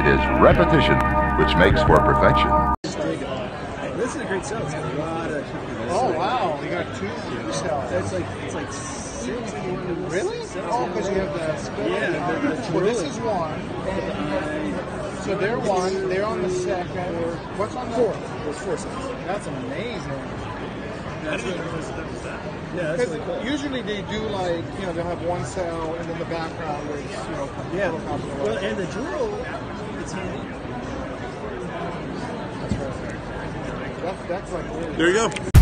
It is repetition which makes for perfection. This is a great salad. It's got a lot of cookies. Oh wow, we got two salads. It's like six. Really? Oh, because you have the well, this is one. So they're one. They're on the second. What's on the fourth? There's four salads. That's amazing. That's really yeah, that's really cool. Usually they do like, you know, they'll have one cell and then the background is, you know, yeah. Well, and the drool, it's handy. That's right. That's like really. There you go.